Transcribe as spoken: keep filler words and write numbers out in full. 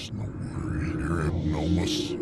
It's no worry, you're abnormal.